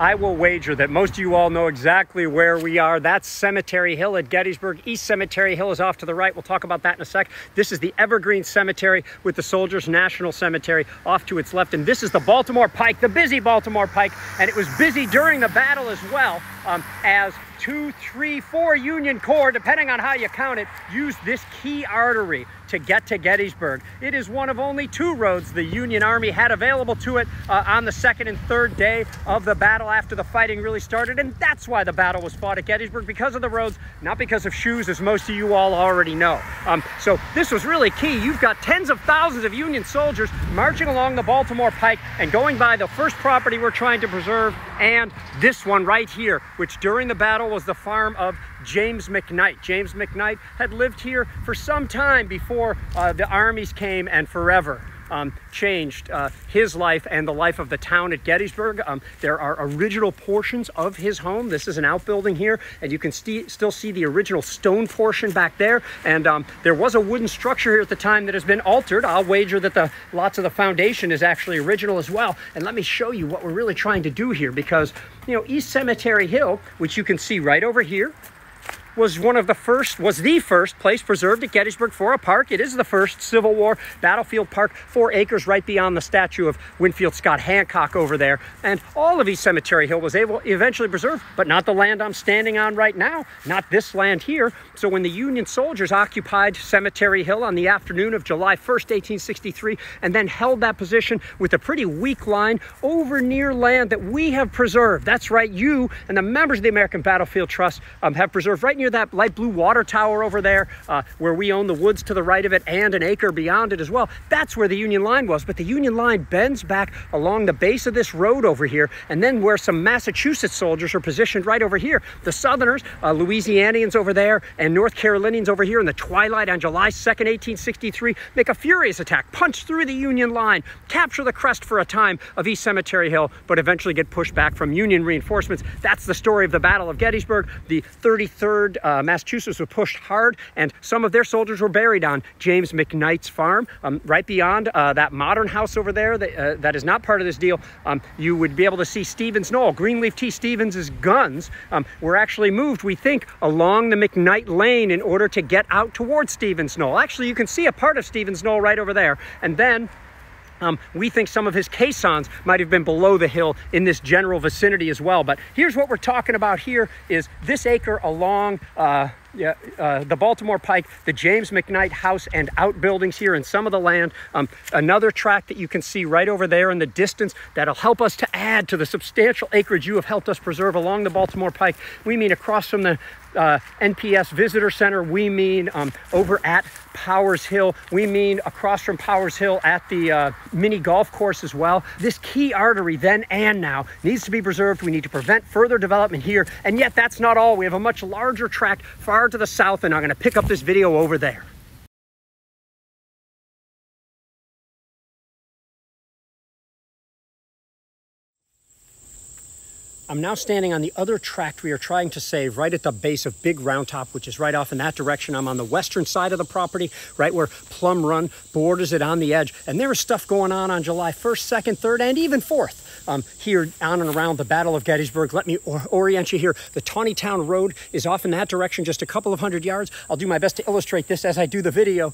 I will wager that most of you all know exactly where we are. That's Cemetery Hill at Gettysburg. East Cemetery Hill is off to the right. We'll talk about that in a sec. This is the Evergreen Cemetery with the Soldiers National Cemetery off to its left. And this is the Baltimore Pike, the busy Baltimore Pike. And it was busy during the battle as well, as 2, 3, 4 Union Corps, depending on how you count it, used this key artery to get to Gettysburg. It is one of only 2 roads the Union Army had available to it on the 2nd and 3rd day of the battle after the fighting really started. And that's why the battle was fought at Gettysburg, because of the roads, not because of shoes, as most of you all already know. So this was really key. You've got tens of thousands of Union soldiers marching along the Baltimore Pike and going by the first property we're trying to preserve, and this one right here, which during the battle was the farm of James McKnight. James McKnight had lived here for some time before the armies came and forever changed his life and the life of the town at Gettysburg. There are original portions of his home. This is an outbuilding here, and you can still see the original stone portion back there. And there was a wooden structure here at the time that has been altered. I'll wager that lots of the foundation is actually original as well. And let me show you what we're really trying to do here, because, you know, East Cemetery Hill, which you can see right over here, was the first place preserved at Gettysburg for a park. It is the first Civil War battlefield park, 4 acres right beyond the statue of Winfield Scott Hancock over there. And all of East Cemetery Hill was eventually preserved, but not the land I'm standing on right now, not this land here. So when the Union soldiers occupied Cemetery Hill on the afternoon of July 1st, 1863, and then held that position with a pretty weak line over near land that we have preserved. That's right, you and the members of the American Battlefield Trust have preserved right near that light blue water tower over there, where we own the woods to the right of it and an acre beyond it as well. That's where the Union line was, but the Union line bends back along the base of this road over here, and then where some Massachusetts soldiers are positioned right over here. The Southerners, Louisianians over there, and North Carolinians over here in the twilight on July 2nd, 1863, make a furious attack, punch through the Union line, capture the crest for a time of East Cemetery Hill, but eventually get pushed back from Union reinforcements. That's the story of the Battle of Gettysburg. The 33rd Massachusetts were pushed hard, and some of their soldiers were buried on James McKnight's farm. Right beyond that modern house over there that is not part of this deal, you would be able to see Stevens Knoll. Greenleaf T. Stevens's guns were actually moved, we think, along the McKnight Lane in order to get out towards Stevens Knoll. Actually, you can see a part of Stevens Knoll right over there. And then we think some of his caissons might have been below the hill in this general vicinity as well. But here's what we're talking about here is this acre along the Baltimore Pike, the James McKnight house and outbuildings here, and some of the land. Another tract that you can see right over there in the distance that'll help us to add to the substantial acreage you have helped us preserve along the Baltimore Pike. We mean across from the NPS Visitor Center. We mean over at Powers Hill. We mean across from Powers Hill at the mini golf course as well. This key artery then and now needs to be preserved. We need to prevent further development here. And yet that's not all. We have a much larger tract far to the south, and I'm going to pick up this video over there. I'm now standing on the other tract we are trying to save right at the base of Big Round Top, which is right off in that direction. I'm on the western side of the property, right where Plum Run borders it on the edge. And there is stuff going on July 1st, 2nd, 3rd, and even 4th here on and around the Battle of Gettysburg. Let me orient you here. The Taneytown Road is off in that direction, just a couple of hundred yards. I'll do my best to illustrate this as I do the video.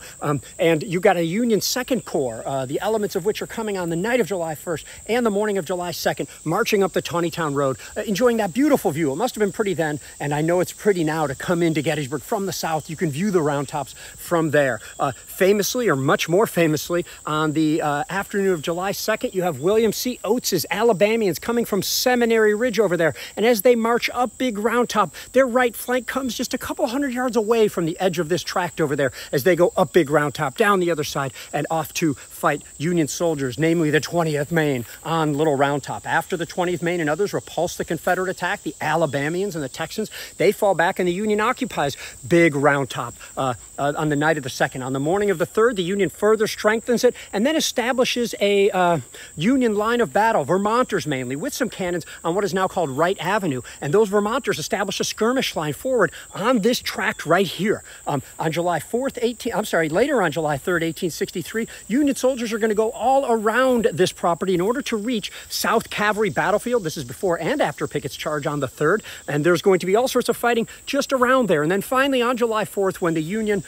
And you got a Union Second Corps, the elements of which are coming on the night of July 1st and the morning of July 2nd, marching up the Taneytown Road. Enjoying that beautiful view. It must have been pretty then, and I know it's pretty now to come into Gettysburg from the south. You can view the Round Tops from there. Famously, or much more famously, on the afternoon of July 2nd, you have William C. Oates's Alabamians coming from Seminary Ridge over there, and as they march up Big Round Top, their right flank comes just a couple hundred yards away from the edge of this tract over there as they go up Big Round Top, down the other side, and off to fight Union soldiers, namely the 20th Maine, on Little Round Top. After the 20th Maine and others repulsed the Confederate attack, the Alabamians and the Texans, they fall back, and the Union occupies Big Round Top on the night of the 2nd. On the morning of the 3rd, the Union further strengthens it and then establishes a Union line of battle. Vermonters Vermonters mainly, with some cannons on what is now called Wright Avenue. And those Vermonters established a skirmish line forward on this tract right here. On later on July 3rd, 1863, Union soldiers are going to go all around this property in order to reach South Cavalry Battlefield. This is before and after Pickett's Charge on the 3rd. And there's going to be all sorts of fighting just around there. And then finally on July 4th, when the Union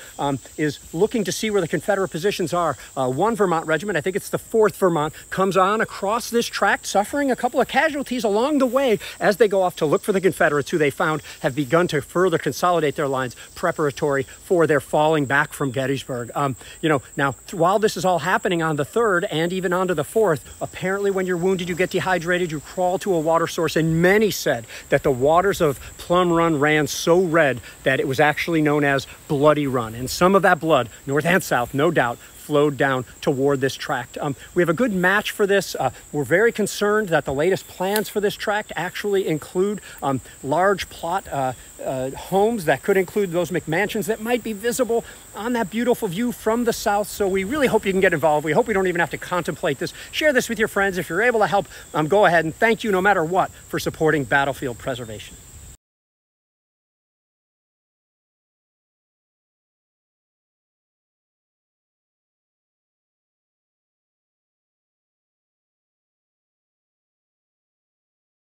is looking to see where the Confederate positions are, one Vermont regiment, I think it's the 4th Vermont, comes on across this tract, suffering a couple of casualties along the way as they go off to look for the Confederates, who they found have begun to further consolidate their lines preparatory for their falling back from Gettysburg. Now, while this is all happening on the 3rd and even onto the 4th, apparently when you're wounded, you get dehydrated, you crawl to a water source, and many said that the waters of Plum Run ran so red that it was actually known as Bloody Run. And some of that blood, north and south, no doubt, flowed down toward this tract. We have a good match for this. We're very concerned that the latest plans for this tract actually include large plot homes that could include those McMansions that might be visible on that beautiful view from the south. So we really hope you can get involved. We hope we don't even have to contemplate this. Share this with your friends. If you're able to help, go ahead, and thank you no matter what for supporting battlefield preservation.